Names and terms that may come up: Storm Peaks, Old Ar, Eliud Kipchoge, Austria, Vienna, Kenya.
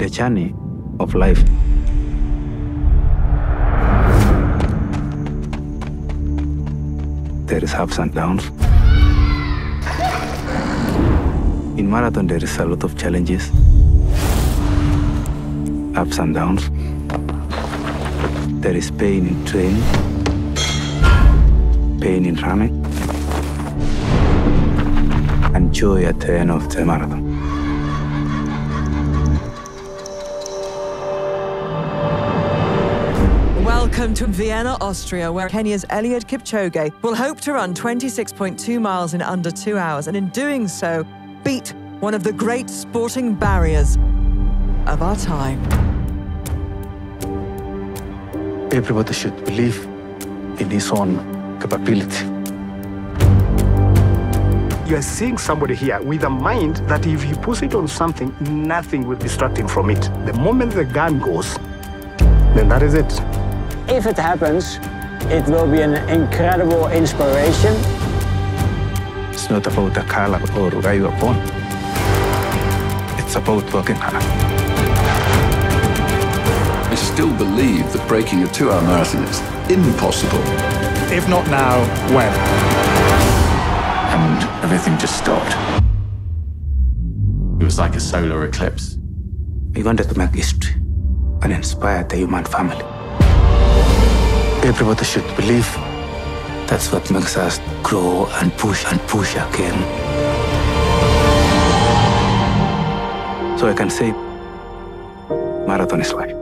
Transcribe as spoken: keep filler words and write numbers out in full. the journey of life. There is ups and downs. In marathon, there is a lot of challenges, ups and downs. There is pain in training, pain in running, and joy at the end of the marathon. Welcome to Vienna, Austria, where Kenya's Eliud Kipchoge will hope to run twenty-six point two miles in under two hours, and in doing so, beat one of the great sporting barriers of our time. Everybody should believe in his own capability. You are seeing somebody here with a mind that if he puts it on something, nothing will distract him from it. The moment the gun goes, then that is it. If it happens, it will be an incredible inspiration. It's not about the color or where you are born. It's about working hard. I still believe that breaking a two-hour marathon is impossible. If not now, when? And everything just stopped. It was like a solar eclipse. We wanted to make history and inspire the human family. Everybody should believe. That's what makes us grow and push and push again. So I can say, marathon is life.